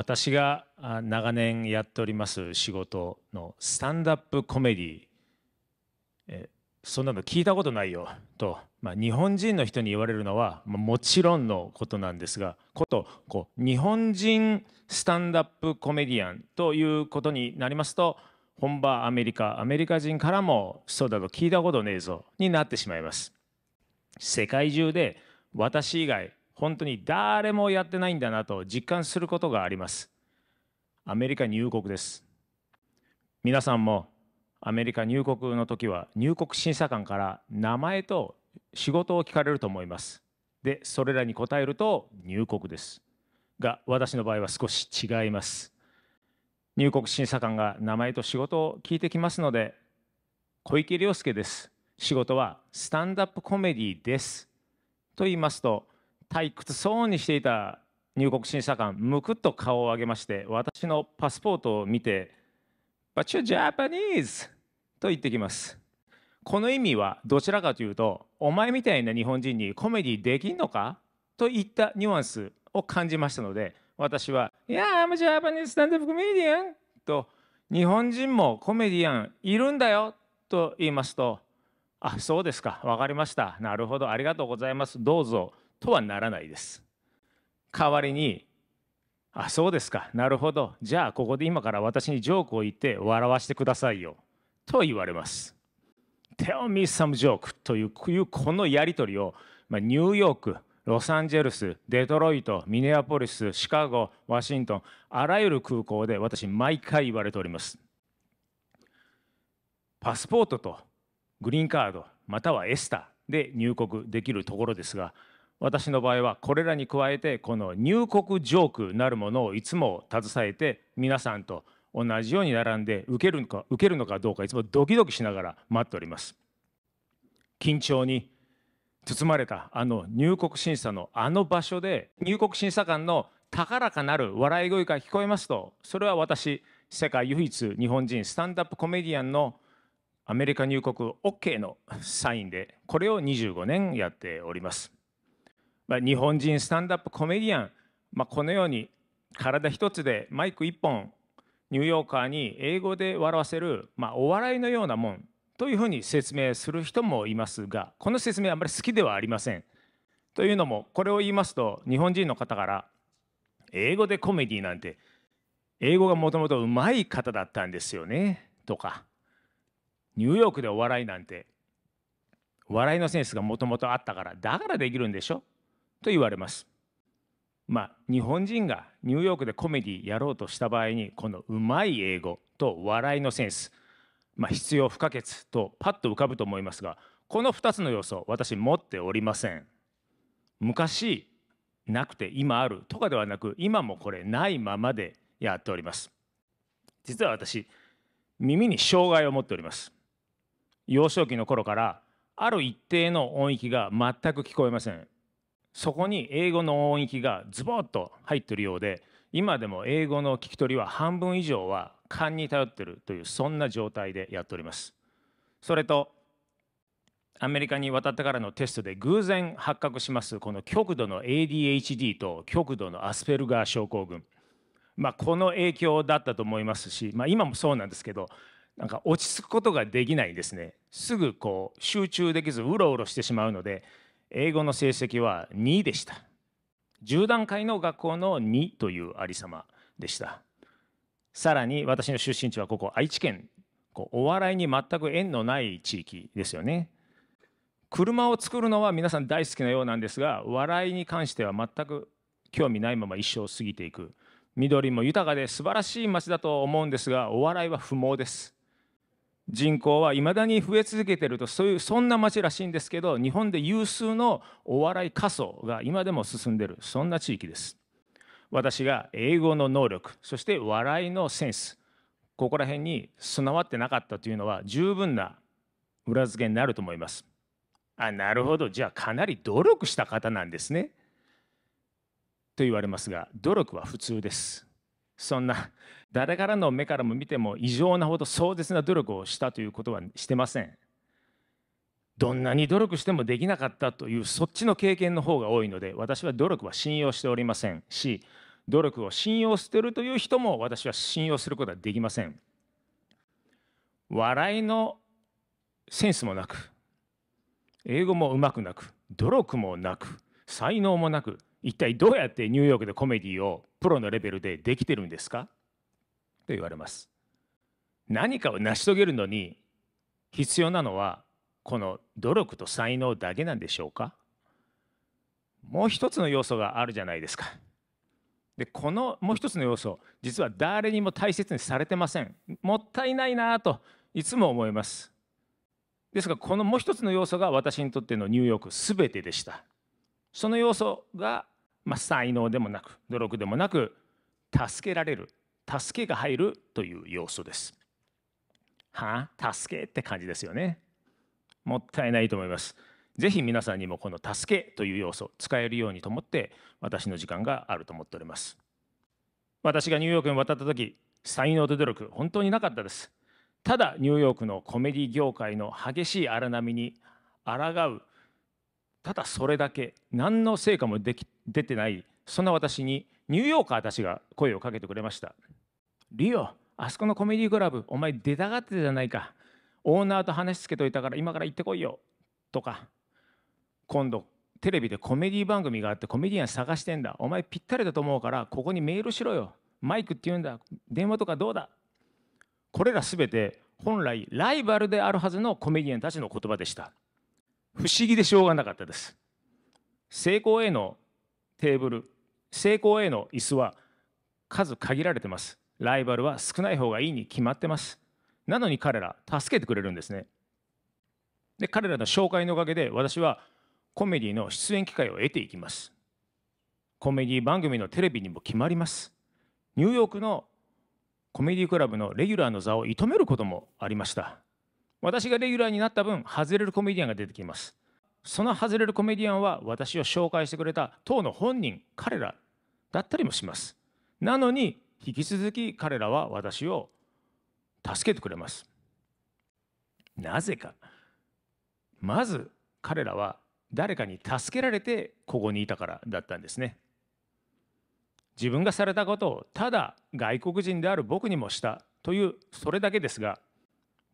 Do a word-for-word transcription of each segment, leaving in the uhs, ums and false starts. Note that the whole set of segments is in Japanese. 私が長年やっております仕事のスタンダップコメディ、えそんなの聞いたことないよと、まあ、日本人の人に言われるのは、まあ、もちろんのことなんですが、ことこう日本人スタンダップコメディアンということになりますと、本場アメリカアメリカ人からもそうだと聞いたことねえぞになってしまいます。世界中で私以外本当に誰もやってないんだなと実感することがあります。アメリカ入国です。皆さんもアメリカ入国の時は入国審査官から名前と仕事を聞かれると思います。でそれらに答えると入国ですが、私の場合は少し違います。入国審査官が名前と仕事を聞いてきますので、小池良介です、仕事はスタンダップコメディですと言いますと、退屈そうにしていた入国審査官、むくっと顔を上げまして、私のパスポートを見て「But you're Japanese!」と言ってきます。この意味はどちらかというと「お前みたいな日本人にコメディできんのか?」といったニュアンスを感じましたので、私は「Yeah, I'm a Japanese stand-up comedian!」と「日本人もコメディアンいるんだよ」と言いますと「あ、そうですか、分かりました、なるほど、ありがとうございます、どうぞ」とはならないです。代わりに「あ、そうですか、なるほど、じゃあここで今から私にジョークを言って笑わせてくださいよ」と言われます。「Tell me some joke」というこのやり取りを、まあ、ニューヨーク、ロサンゼルス、デトロイト、ミネアポリス、シカゴ、ワシントン、あらゆる空港で私毎回言われております。パスポートとグリーンカードまたはエスタで入国できるところですが、私の場合はこれらに加えてこの入国ジョークなるものをいつも携えて、皆さんと同じように並んで受けるのか受けるのかどうかいつもドキドキしながら待っております。緊張に包まれたあの入国審査のあの場所で、入国審査官の高らかなる笑い声が聞こえますと、それは私、世界唯一日本人スタンダップコメディアンのアメリカ入国 オーケー のサインで、これをにじゅうごねんやっております。日本人スタンダップコメディアン、まあ、このように体一つでマイク一本、ニューヨーカーに英語で笑わせる、まあ、お笑いのようなもんというふうに説明する人もいますが、この説明はあまり好きではありません。というのも、これを言いますと日本人の方から「英語でコメディなんて英語がもともとうまい方だったんですよね」とか「ニューヨークでお笑いなんて笑いのセンスがもともとあったからだからできるんでしょ?」と言われます。まあ、日本人がニューヨークでコメディやろうとした場合に、このうまい英語と笑いのセンス、まあ、必要不可欠とパッと浮かぶと思いますが、このふたつの要素私持っておりません。昔なくて今あるとかではなく、今もこれないままでやっております。実は私、耳に障害を持っております。幼少期の頃からある一定の音域が全く聞こえません。そこに英語の音域がズボッと入っているようで、今でも英語の聞き取りは半分以上は勘に頼っているという、そんな状態でやっております。それと、アメリカに渡ってからのテストで偶然発覚しますこの極度の エーディーエイチディー と極度のアスペルガー症候群、まあ、この影響だったと思いますし、まあ、今もそうなんですけど、なんか落ち着くことができないですね。すぐこう集中できずうろうろしてしまうので、英語の成績はにでした。じゅうだんかいの学校のにというありさまでした。さらに私の出身地はここ愛知県、こうお笑いに全く縁のない地域ですよね。車を作るのは皆さん大好きなようなんですが、笑いに関しては全く興味ないまま一生を過ぎていく。緑も豊かで素晴らしい街だと思うんですが、お笑いは不毛です。人口はいまだに増え続けていると、そういうそんな町らしいんですけど、日本で有数のお笑い過疎が今でも進んでいる、そんな地域です。私が英語の能力、そして笑いのセンス、ここら辺に備わってなかったというのは十分な裏付けになると思います。あ、なるほど、じゃあかなり努力した方なんですねと言われますが、努力は普通です。そんな誰からの目からも見ても異常なほど壮絶な努力をしたということはしてません。どんなに努力してもできなかったという、そっちの経験の方が多いので、私は努力は信用しておりませんし、努力を信用しているという人も私は信用することはできません。笑いのセンスもなく、英語もうまくなく、努力もなく、才能もなく、一体どうやってニューヨークでコメディをプロのレベルでできてるんですかと言われます。何かを成し遂げるのに必要なのはこの努力と才能だけなんでしょうか。もう一つの要素があるじゃないですか。でこのもう一つの要素、実は誰にも大切にされてません。もったいないなといつも思います。ですがこのもう一つの要素が私にとってのニューヨークすべてでした。その要素が、まあ、才能でもなく努力でもなく、助けられる、助けが入るという要素です。はあ、助けって感じですよね。もったいないと思います。ぜひ皆さんにもこの助けという要素使えるようにと思って、私の時間があると思っております。私がニューヨークに渡った時、才能と努力本当になかったです。ただニューヨークのコメディ業界の激しい荒波に抗う、ただそれだけ、何の成果もでき出てない、そんな私にニューヨーカーたちが声をかけてくれました。リオ、あそこのコメディクラブお前出たがってたじゃないか、オーナーと話しつけといたから今から行ってこいよとか、今度テレビでコメディ番組があってコメディアン探してんだ、お前ぴったりだと思うからここにメールしろよ、マイクって言うんだ、電話とかどうだ。これらすべて本来ライバルであるはずのコメディアンたちの言葉でした。不思議でしょうがなかったです。成功へのテーブル、成功への椅子は数限られてます。ライバルは少ない方がいいに決まってます。なのに彼ら助けてくれるんですね。で彼らの紹介のおかげで私はコメディの出演機会を得ていきます。コメディ番組のテレビにも決まります。ニューヨークのコメディクラブのレギュラーの座を射止めることもありました。私がレギュラーになった分、外れるコメディアンが出てきます。その外れるコメディアンは私を紹介してくれた当の本人、彼らだったりもします。なのに引き続き彼らは私を助けてくれます。なぜか。まず彼らは誰かに助けられてここにいたからだったんですね。自分がされたことをただ外国人である僕にもしたという、それだけですが、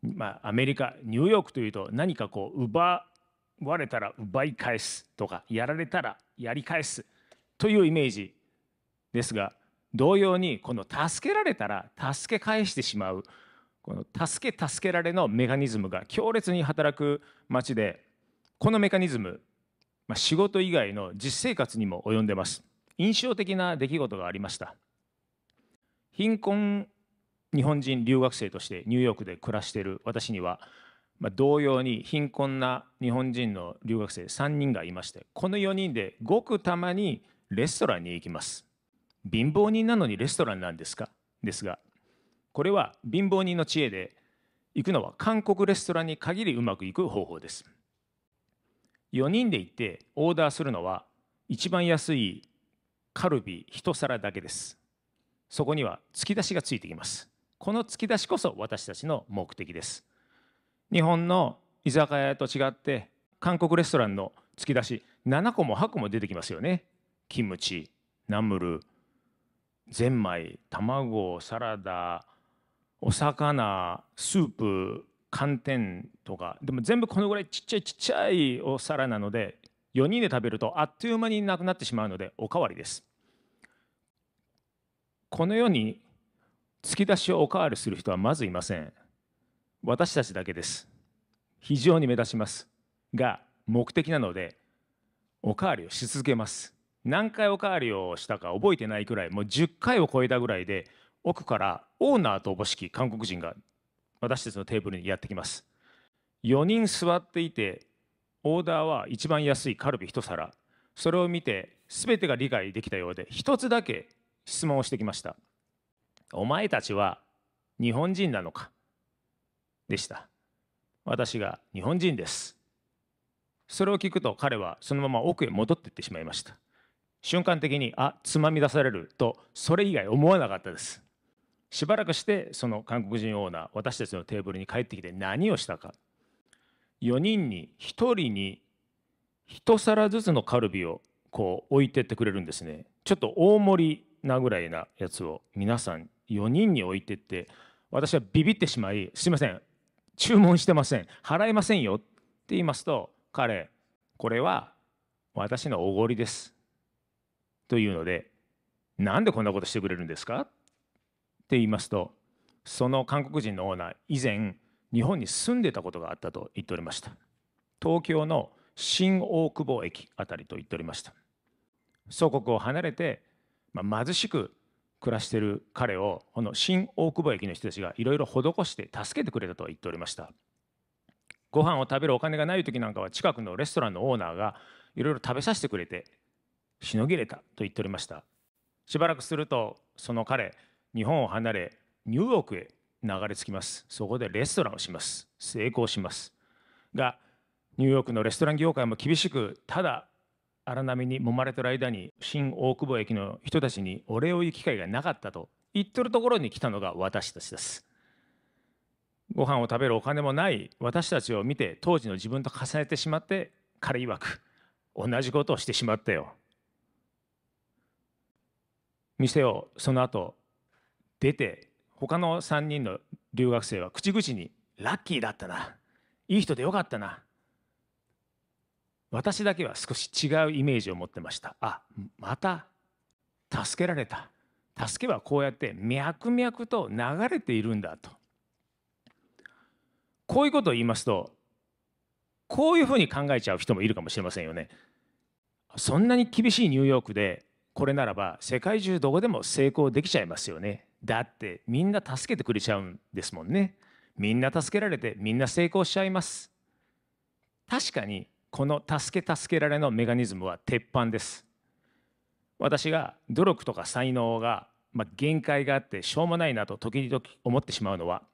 まあ、アメリカ、ニューヨークというと何かこう奪われたら奪い返すとか、やられたらやり返すというイメージですが、同様にこの助けられたら助け返してしまう、この助け助けられのメカニズムが強烈に働く街で、このメカニズム、まあ、仕事以外の実生活にも及んでます。印象的な出来事がありました。貧困日本人留学生としてニューヨークで暮らしている私には、まあ、同様に貧困な日本人の留学生さんにんがいまして、このよにんでごくたまにレストランに行きます。貧乏人なのにレストランなんですかですが、これは貧乏人の知恵で、行くのは韓国レストランに限りうまくいく方法です。よにんで行ってオーダーするのは一番安いカルビ一皿だけです。そこには突き出しがついてきます。この突き出しこそ私たちの目的です。日本の居酒屋と違って韓国レストランの突き出しななこもはっこも出てきますよね。キムチ、ナムル、ゼンマイ、卵、サラダ、お魚、スープ、寒天とか、でも全部このぐらいちっちゃいちっちゃいお皿なので、よにんで食べるとあっという間になくなってしまうのでおかわりです。このように突き出しをおかわりする人はまずいません。私たちだけです。非常に目立ちますが、目的なのでおかわりをし続けます。何回おかわりをしたか覚えてないくらい、もうじゅっかいを超えたぐらいで、奥からオーナーとおぼしき韓国人が私たちのテーブルにやってきます。よにん座っていてオーダーは一番安いカルビ一皿、それを見て全てが理解できたようで、一つだけ質問をしてきました。お前たちは日本人なのかでした。私が日本人です。それを聞くと彼はそのまま奥へ戻っていってしまいました。瞬間的に、あ、つまみ出されるとそれ以外思わなかったです。しばらくしてその韓国人オーナー、私たちのテーブルに帰ってきて何をしたか、よにんにひとりに一皿ずつのカルビをこう置いてってくれるんですね。ちょっと大盛りなぐらいなやつを皆さんよにんに置いてって、私はビビってしまい、すいません、注文してません、払えませんよって言いますと、彼、これは私のおごりですというので、なんでこんなことしてくれるんですかって言いますと、その韓国人のオーナー、以前日本に住んでたことがあったと言っておりました。東京の新大久保駅あたりと言っておりました。祖国を離れて、まあ、貧しく暮らしている彼を、この新大久保駅の人たちがいろいろ施して助けてくれたと言っておりました。ご飯を食べるお金がない時なんかは、近くのレストランのオーナーがいろいろ食べさせてくれてしのぎれたと言っておりました。しばらくすると、その彼、日本を離れニューヨークへ流れ着きます。そこでレストランをします。成功しますが、ニューヨークのレストラン業界も厳しく、ただ荒波に揉まれてる間に、新大久保駅の人たちにお礼を言う機会がなかったと言ってるところに来たのが私たちです。ご飯を食べるお金もない私たちを見て、当時の自分と重ねてしまって、彼曰く、同じことをしてしまったよ。店をその後出て、他のさんにんの留学生は口々に、ラッキーだったな、いい人でよかったな。私だけは少し違うイメージを持ってました。あ、また助けられた、助けはこうやって脈々と流れているんだと。こういうことを言いますと、こういうふうに考えちゃう人もいるかもしれませんよね。そんなに厳しいニューヨークで、これならば世界中どこでも成功できちゃいますよね。だってみんな助けてくれちゃうんですもんね。みんな助けられて、みんな成功しちゃいます。確かにこの助け助けられのメカニズムは鉄板です。私が努力とか才能が、まあ、限界があってしょうもないなと時々思ってしまうのは、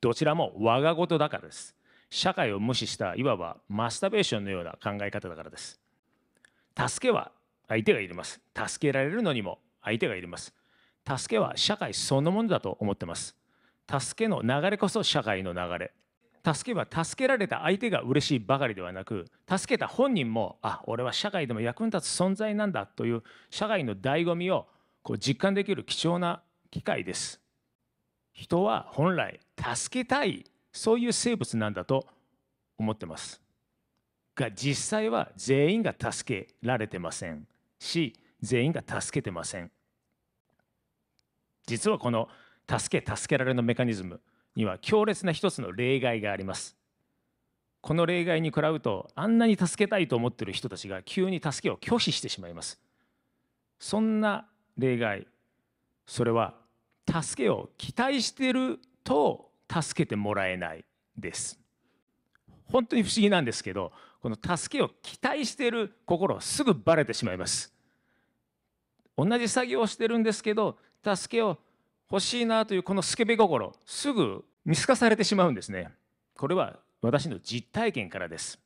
どちらも我が事だからです。社会を無視した、いわばマスタベーションのような考え方だからです。助けは相手がいります。助けられるのにも相手がいります。助けは社会そのものだと思ってます。助けの流れこそ社会の流れ。助けは助けられた相手が嬉しいばかりではなく、助けた本人も、あ、俺は社会でも役に立つ存在なんだという、社会の醍醐味をこう実感できる貴重な機会です。人は本来助けたい、そういう生物なんだと思ってますが、実際は全員が助けられてませんし、全員が助けてません。実はこの助け助けられのメカニズムには強烈な一つの例外があります。この例外に比べると、あんなに助けたいと思っている人たちが急に助けを拒否してしまいます。そんな例外、それは助けを期待していると助けてもらえないです。本当に不思議なんですけど、この助けを期待している心はすぐバレてしまいます。同じ作業をしてるんですけど、助けを欲しいなというこのスケベ心、すぐ見透かされてしまうんですね。これは私の実体験からです。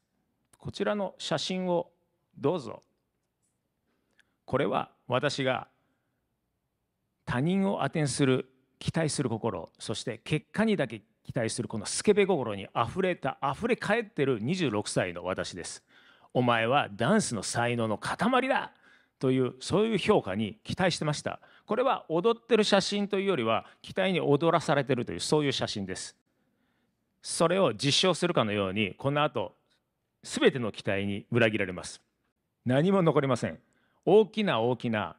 こちらの写真をどうぞ。これは私が他人をあてにする、期待する心、そして結果にだけ期待するこのスケベ心にあふれた、あふれ返ってるにじゅうろくさいの私です。お前はダンスの才能の塊だという、そういう評価に期待してました。これは踊ってる写真というよりは、期待に踊らされてるという、そういう写真です。それを実証するかのように、この後全ての期待に裏切られます。何も残りません。大きな大きな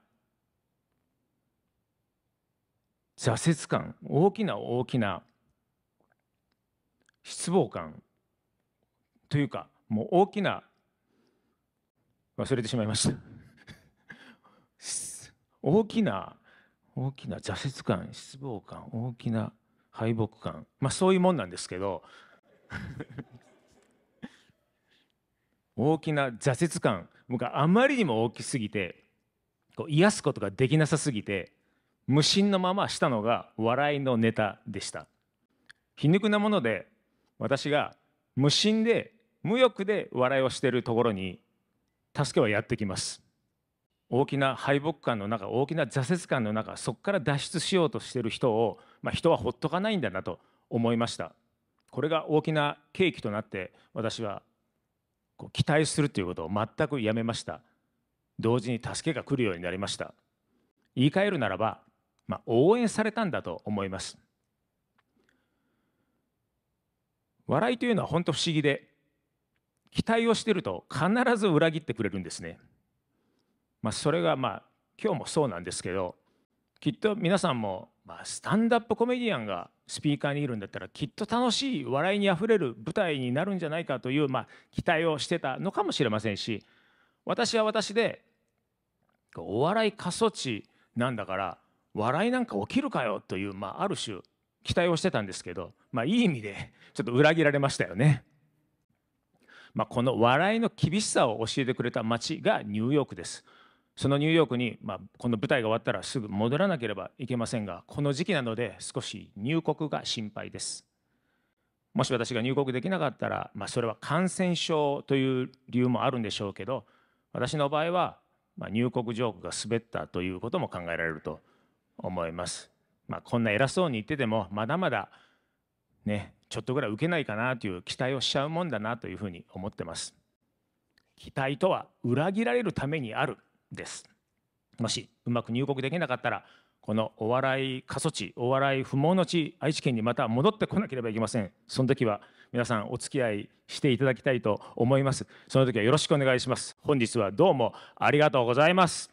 挫折感、大きな大きな失望感というか、もう大きな、忘れてしまいました大きな大きな挫折感、失望感、大きな敗北感、まあそういうもんなんですけど大きな挫折感、僕はあまりにも大きすぎて、こう癒すことができなさすぎて、無心のまましたのが笑いのネタでした。皮肉なもので、私が無心で無欲で笑いをしているところに助けはやってきます。大きな敗北感の中、大きな挫折感の中、そこから脱出しようとしている人を、まあ、人はほっとかないんだなと思いました。これが大きな契機となって、私はこう期待するということを全くやめました。同時に助けが来るようになりました。言い換えるならば、まあ、応援されたんだと思います。笑いというのは本当不思議で、期待をしていると必ず裏切ってくれるんですね。まあ、それがまあ今日もそうなんですけど、きっと皆さんも、まあ、スタンダップコメディアンがスピーカーにいるんだったら、きっと楽しい笑いにあふれる舞台になるんじゃないかという、まあ、期待をしてたのかもしれませんし、私は私でお笑い過疎地なんだから笑いなんか起きるかよという、まあ、ある種期待をしてたんですけど、まあ、いい意味でちょっと裏切られましたよね。まあ、この笑いの厳しさを教えてくれた街がニューヨークです。そのニューヨークに、まあ、この舞台が終わったらすぐ戻らなければいけませんが、この時期なので少し入国が心配です。もし私が入国できなかったら、まあ、それは感染症という理由もあるんでしょうけど、私の場合は、まあ、入国ジョークが滑ったということも考えられると思います。まあ、こんな偉そうに言っててもまだまだね、ちょっとぐらい受けないかなという期待をしちゃうもんだなというふうに思ってます。期待とは裏切られるためにあるです。もしうまく入国できなかったら、このお笑い過疎地、お笑い不毛の地愛知県にまた戻ってこなければいけません。その時は皆さんお付き合いしていただきたいと思います。その時はよろしくお願いします。本日はどうもありがとうございます。